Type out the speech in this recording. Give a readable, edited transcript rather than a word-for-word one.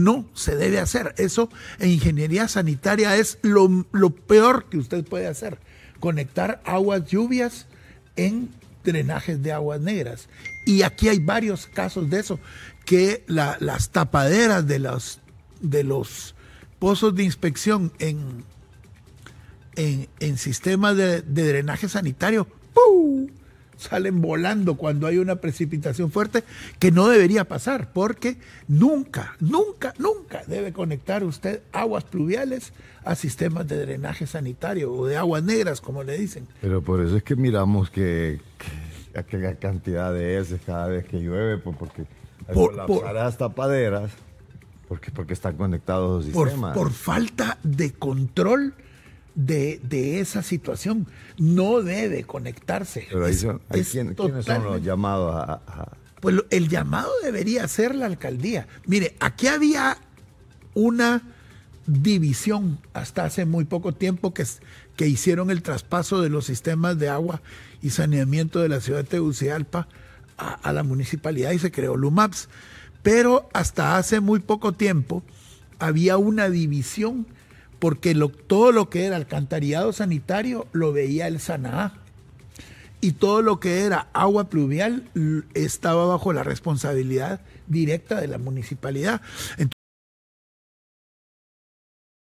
No se debe hacer. Eso en ingeniería sanitaria es lo peor que usted puede hacer. Conectar aguas lluvias en drenajes de aguas negras. Y aquí hay varios casos de eso, que las tapaderas de los pozos de inspección en sistemas de drenaje sanitario, ¡pum!, salen volando cuando hay una precipitación fuerte que no debería pasar, porque nunca, nunca, nunca debe conectar usted aguas pluviales a sistemas de drenaje sanitario o de aguas negras, como le dicen. Pero por eso es que miramos que aquella cantidad de heces cada vez que llueve, porque colapsar las tapaderas, porque están conectados los sistemas. Por falta de control de esa situación, no debe conectarse. Pero ¿quiénes son los llamados a...? Pues el llamado debería ser la alcaldía. Mire, aquí había una división hasta hace muy poco tiempo que hicieron el traspaso de los sistemas de agua y saneamiento de la ciudad de Tegucigalpa a la municipalidad, y se creó Lumaps. Pero hasta hace muy poco tiempo había una división, porque todo lo que era alcantarillado sanitario lo veía el SANAA, y todo lo que era agua pluvial estaba bajo la responsabilidad directa de la municipalidad. Entonces,